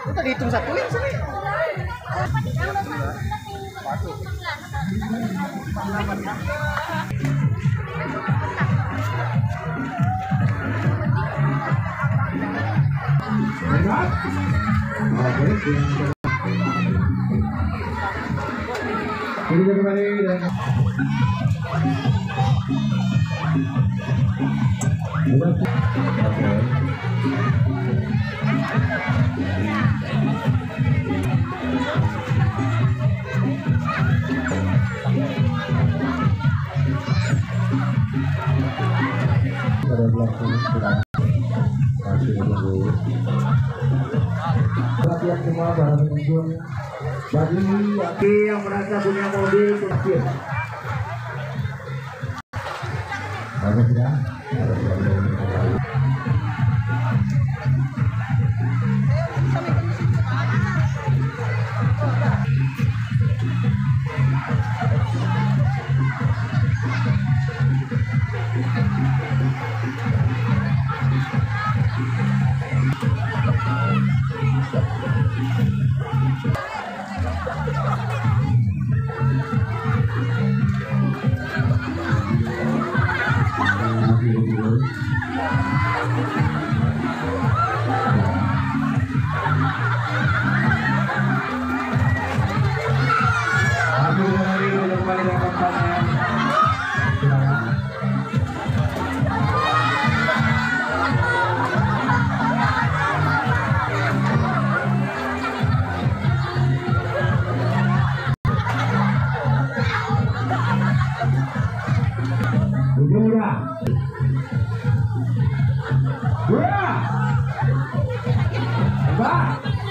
Kita dihitung satuin sini. Bagi yang merasa punya mobil terakhir. Bagus ya. Wow!